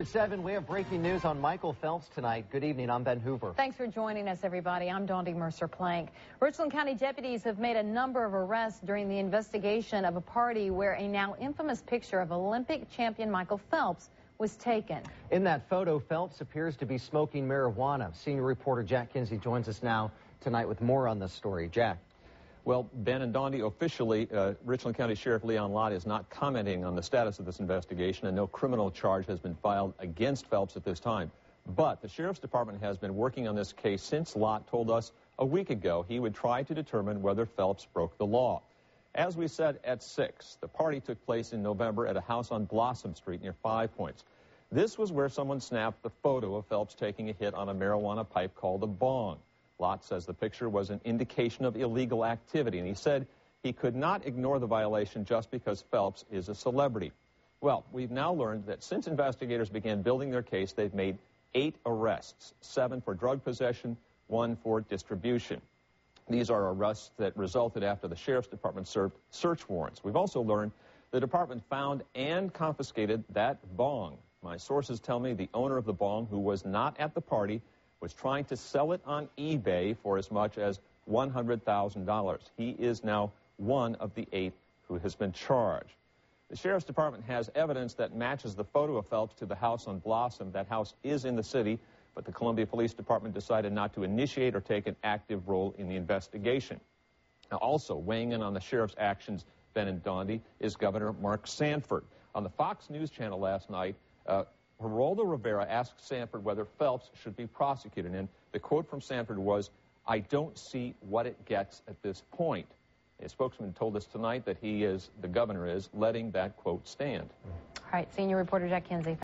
At 7, we have breaking news on Michael Phelps tonight. Good evening, I'm Ben Hoover. Thanks for joining us, everybody. I'm Dondi Mercer-Plank. Richland County deputies have made a number of arrests during the investigation of a party where a now infamous picture of Olympic champion Michael Phelps was taken. In that photo, Phelps appears to be smoking marijuana. Senior reporter Jack Kinsey joins us now tonight with more on this story. Jack. Well, Ben and Dondi, officially, Richland County Sheriff Leon Lott is not commenting on the status of this investigation, and no criminal charge has been filed against Phelps at this time. But the Sheriff's Department has been working on this case since Lott told us a week ago he would try to determine whether Phelps broke the law. As we said at 6, the party took place in November at a house on Blossom Street near 5 Points. This was where someone snapped the photo of Phelps taking a hit on a marijuana pipe called a bong. Lott says the picture was an indication of illegal activity, and he said he could not ignore the violation just because Phelps is a celebrity. Well, we've now learned that since investigators began building their case, they've made 8 arrests, 7 for drug possession, 1 for distribution. These are arrests that resulted after the Sheriff's Department served search warrants. We've also learned the department found and confiscated that bong. My sources tell me the owner of the bong, who was not at the party, was trying to sell it on eBay for as much as $100,000. He is now one of the 8 who has been charged. The Sheriff's Department has evidence that matches the photo of Phelps to the house on Blossom. That house is in the city, but the Columbia Police Department decided not to initiate or take an active role in the investigation. Now, also weighing in on the sheriff's actions, Ben and Dondi, is Governor Mark Sanford. On the Fox News Channel last night, Geraldo Rivera asked Sanford whether Phelps should be prosecuted, and the quote from Sanford was, "I don't see what it gets at this point." A spokesman told us tonight that the governor is letting that quote stand. All right, senior reporter Jack Kinsey.